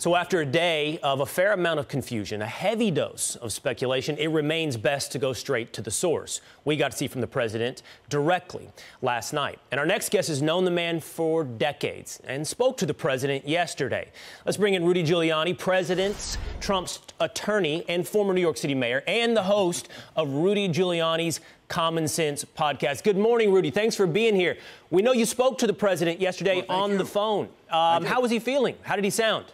So after a day of a fair amount of confusion, a heavy dose of speculation, it remains best to go straight to the source. We got to see from the president directly last night. And our next guest has known the man for decades and spoke to the president yesterday. Let's bring in Rudy Giuliani, President Trump's attorney and former New York City mayor and the host of Rudy Giuliani's Common Sense podcast. Good morning, Rudy. Thanks for being here. We know you spoke to the president yesterday on the phone. How was he feeling? How did he sound?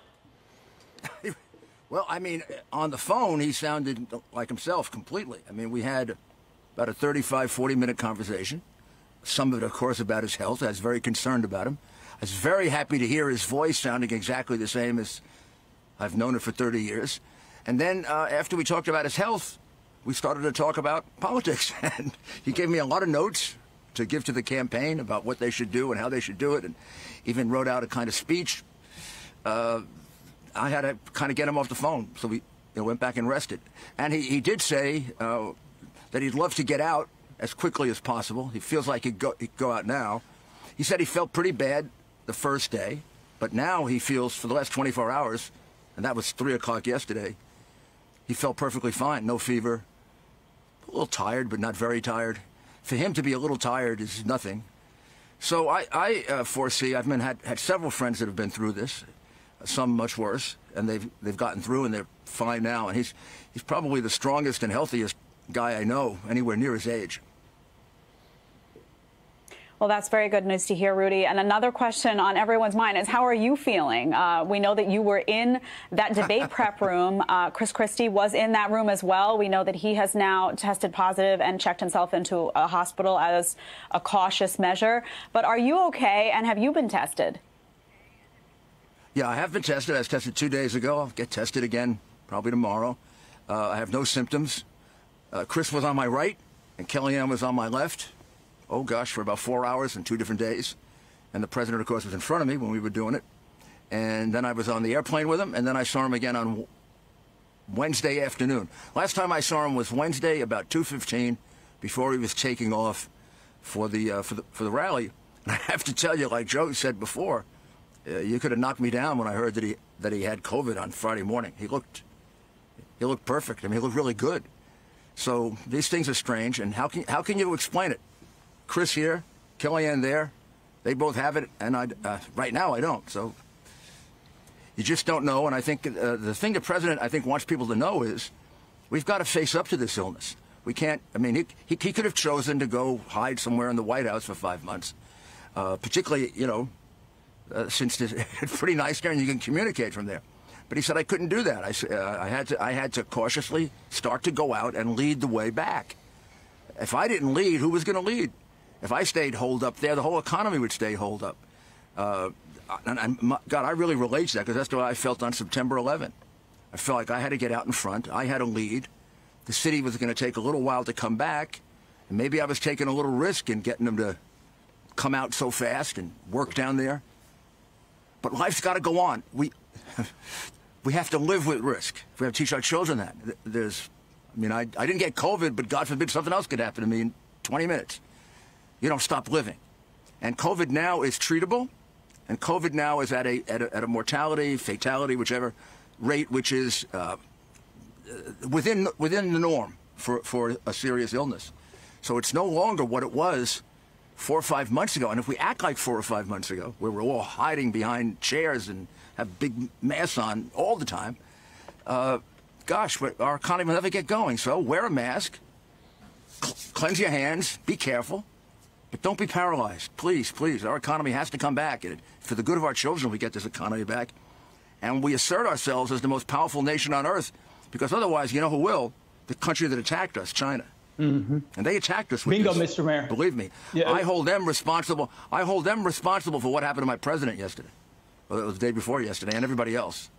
Well, I mean, on the phone, he sounded like himself completely. I mean, we had about a 35, 40-minute conversation, some of it, of course, about his health. I was very concerned about him. I was very happy to hear his voice sounding exactly the same as I've known it for 30 years. And then after we talked about his health, we started to talk about politics. And he gave me a lot of notes to give to the campaign about what they should do and how they should do it, and even wrote out a kind of speech. I had to kind of get him off the phone, so we went back and rested. And he did say that he'd love to get out as quickly as possible. He feels like he'd go out now. He said he felt pretty bad the first day, but now he feels for the last 24 hours, and that was 3 o'clock yesterday, he felt perfectly fine, no fever, a little tired, but not very tired. For him to be a little tired is nothing. So I foresee, I've been, had several friends that have been through this, some much worse, and they've gotten through and they're fine now. And he's probably the strongest and healthiest guy I know anywhere near his age. Well, that's very good news to hear, Rudy. And another question on everyone's mind is, how are you feeling? We know that you were in that debate prep room. Chris Christie was in that room as well. We know that he has now tested positive and checked himself into a hospital as a cautious measure. But are you okay, and have you been tested? Yeah, I have been tested. I was tested 2 days ago. I'll get tested again probably tomorrow. I have no symptoms. Chris was on my right, and Kellyanne was on my left. Oh, gosh, for about 4 hours and 2 different days. And the president, of course, was in front of me when we were doing it. And then I was on the airplane with him, and then I saw him again on Wednesday afternoon. Last time I saw him was Wednesday about 2:15 before he was taking off for the rally. And I have to tell you, like Joe said before, you could have knocked me down when I heard that he had COVID on Friday morning. He looked perfect. I mean, he looked really good. So these things are strange, and how can you explain it? Chris here, Kellyanne there, they both have it, and right now I don't. So you just don't know. And I think the thing the president wants people to know is we've got to face up to this illness. We can't. I mean, he could have chosen to go hide somewhere in the White House for 5 months, particularly since it's pretty nice there and you can communicate from there. But he said, I couldn't do that. I had to cautiously start to go out and lead the way back. If I didn't lead, who was going to lead? If I stayed holed up there, the whole economy would stay holed up. God, I really relate to that, because that's the way I felt on September 11. I felt like I had to get out in front. I had to lead. The city was going to take a little while to come back. And maybe I was taking a little risk in getting them to come out so fast and work down there. But life's got to go on. We have to live with risk. We have to teach our children that. I didn't get COVID, but God forbid something else could happen to me in 20 minutes. You don't stop living. And COVID now is treatable, and COVID now is at a mortality, fatality, whichever rate, which is within the norm for a serious illness. So it's no longer what it was 4 or 5 months ago. And if we act like 4 or 5 months ago, where we're all hiding behind chairs and have big masks on all the time, gosh, our economy will never get going. So wear a mask, cleanse your hands, be careful, but don't be paralyzed. Please, please, our economy has to come back. And for the good of our children, we get this economy back. And we assert ourselves as the most powerful nation on earth, because otherwise, you know who will? The country that attacked us, China. Mm-hmm. And they attacked us with this. Mr. Mayor. Believe me, yeah. I hold them responsible. I hold them responsible for what happened to my president yesterday. Well, it was the day before yesterday, and everybody else.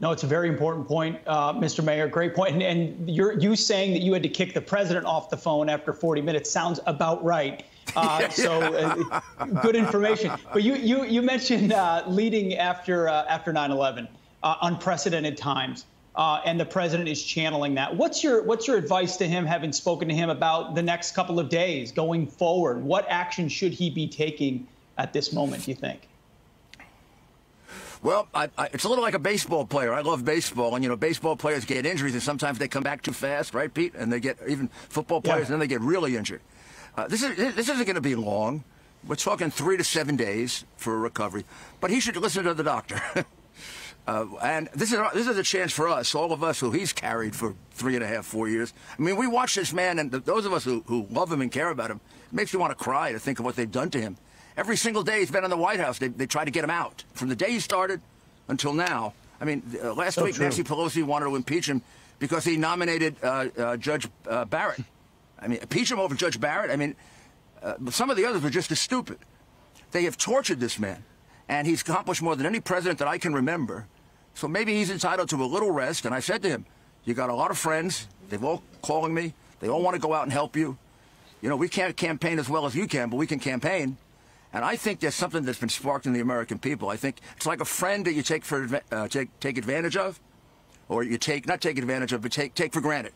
No, it's a very important point, Mr. Mayor. Great point. And you saying that you had to kick the president off the phone after 40 minutes sounds about right. Good information. But you mentioned leading after 9/11, unprecedented times. And the president is channeling that. What's your advice to him, having spoken to him about the next couple of days going forward? What action should he be taking at this moment, do you think? Well, it's a little like a baseball player. I love baseball, and, you know, baseball players get injuries, and sometimes they come back too fast, right, Pete? And they get, even football players, and then they get really injured. This isn't going to be long. We're talking 3 to 7 days for a recovery. But he should listen to the doctor. And this is a chance for us, all of us who he's carried for 3.5, 4 years. I mean, we watch this man, and those of us who love him and care about him, it makes you want to cry to think of what they've done to him. Every single day he's been in the White House, they try to get him out. From the day he started until now. I mean, last week, true. Nancy Pelosi wanted to impeach him because he nominated Judge Barrett. I mean, impeach him over Judge Barrett? I mean, some of the others were just as stupid. They have tortured this man, and he's accomplished more than any president that I can remember. So maybe he's entitled to a little rest, and I said to him, you got a lot of friends. They've all calling me. They all want to go out and help you. You know, we can't campaign as well as you can, but we can campaign. And I think there's something that's been sparked in the American people. I think it's like a friend that you take for take advantage of, or you take not take advantage of, but take for granted.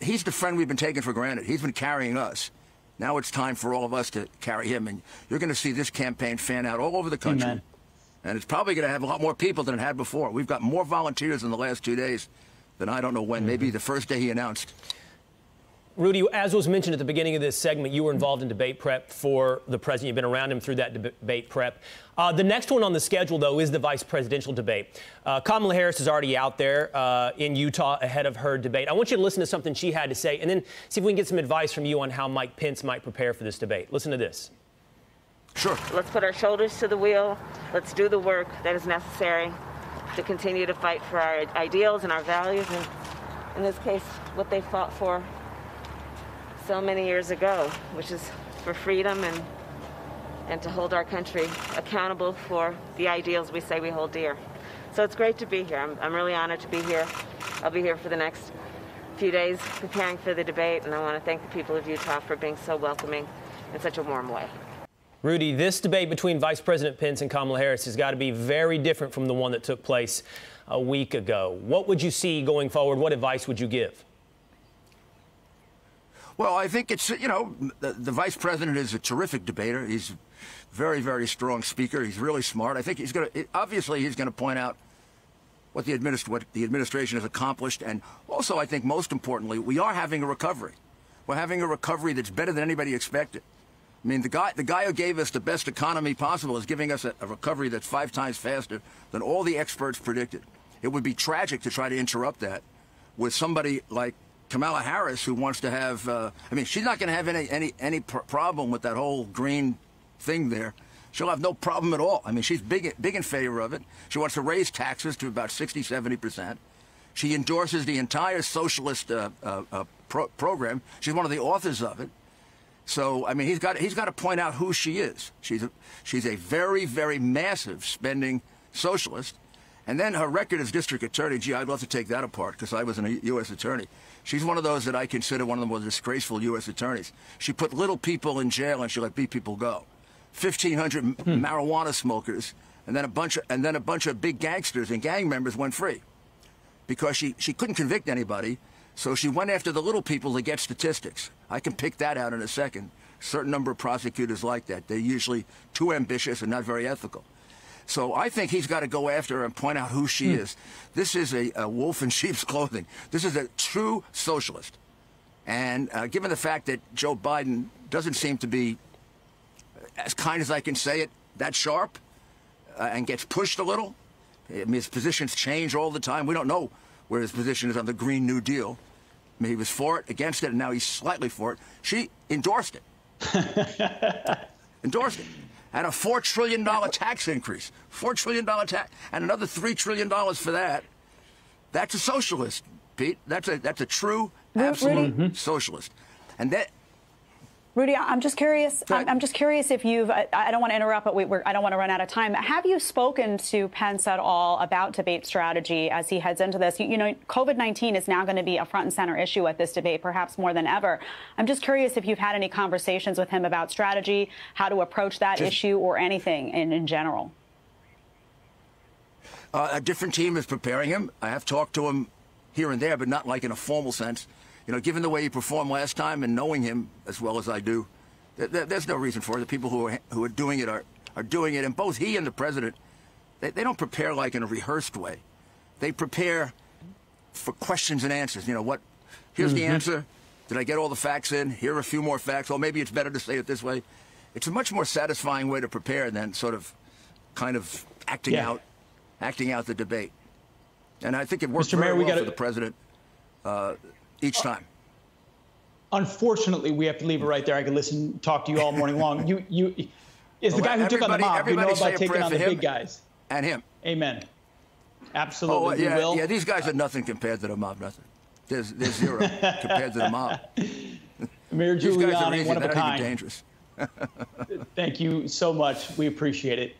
He's the friend we've been taking for granted. He's been carrying us. Now it's time for all of us to carry him. And you're going to see this campaign fan out all over the country. Amen. And it's probably going to have a lot more people than it had before. We've got more volunteers in the last 2 days than I don't know when, maybe the first day he announced. Rudy, as was mentioned at the beginning of this segment, you were involved in debate prep for the president. You've been around him through that debate prep. The next one on the schedule, though, is the vice presidential debate. Kamala Harris is already out there in Utah ahead of her debate. I want you to listen to something she had to say and then see if we can get some advice from you on how Mike Pence might prepare for this debate. Listen to this. Sure. Let's put our shoulders to the wheel. Let's do the work that is necessary to continue to fight for our ideals and our values, and in this case, what they fought for so many years ago, which is for freedom and to hold our country accountable for the ideals we say we hold dear. So it's great to be here. I'm really honored to be here. I'll be here for the next few days preparing for the debate, and I want to thank the people of Utah for being so welcoming in such a warm way. Rudy, this debate between Vice President Pence and Kamala Harris has got to be very different from the one that took place a week ago. What would you see going forward? What advice would you give? Well, I think it's, you know, the vice president is a terrific debater. He's a very, very strong speaker. He's really smart. I think he's going to, obviously, he's going to point out what the administration has accomplished. And also, I think most importantly, we are having a recovery. We're having a recovery that's better than anybody expected. I mean, the guy who gave us the best economy possible is giving us a recovery that's 5 times faster than all the experts predicted. It would be tragic to try to interrupt that with somebody like Kamala Harris, who wants to have, I mean, she's not going to have any problem with that whole green thing there. She'll have no problem at all. I mean, she's big in favor of it. She wants to raise taxes to about 60–70%. She endorses the entire socialist program. She's one of the authors of it. So, I mean, he's got to point out who she is. She's a very, very massive spending socialist. And then her record as district attorney, gee, I'd love to take that apart because I was a U.S. attorney. She's one of those that I consider one of the most disgraceful U.S. attorneys. She put little people in jail and she let big people go. 1,500 marijuana smokers, and then a bunch of big gangsters and gang members went free because she couldn't convict anybody. So she went after the little people to get statistics. I can pick that out in a second. Certain number of prosecutors like that. They're usually too ambitious and not very ethical. So I think he's got to go after her and point out who she is. This is a wolf in sheep's clothing. This is a true socialist. And given the fact that Joe Biden doesn't seem to be, as kind as I can say it, that sharp and gets pushed a little. I mean, his positions change all the time. We don't know where his position is on the Green New Deal. I mean, he was for it, against it, and now he's slightly for it. She endorsed it. Endorsed it. And a $4 trillion tax increase, $4 trillion tax, and another $3 trillion for that. That's a socialist, Pete. That's a true, absolute socialist. And that. Rudy, I'm just curious. I'm just curious if you've. I don't want to interrupt, but I don't want to run out of time. Have you spoken to Pence at all about debate strategy as he heads into this? You know, COVID 19 is now going to be a front and center issue at this debate, perhaps more than ever. I'm just curious if you've had any conversations with him about strategy, how to approach that issue, or anything in general. A different team is preparing him. I have talked to him here and there, but not like in a formal sense. You know, given the way he performed last time and knowing him as well as I do, there's no reason for it. The people who are doing it are doing it, and both he and the president They don't prepare like in a rehearsed way. They prepare for questions and answers. You know, what? Here's the answer. Did I get all the facts in? Here are a few more facts. Well, maybe it's better to say it this way. It's a much more satisfying way to prepare than sort of kind of acting out the debate. And I think it works very well for the president each time. Unfortunately, we have to leave it right there. I could talk to you all morning long. Is the guy who took on the mob. You know about taking on the big guys. And him. Amen. Absolutely. Oh, yeah, yeah, these guys are nothing compared to the mob. Nothing. There's zero compared to the mob. Mayor Giuliani, one of a kind. Dangerous. Thank you so much. We appreciate it.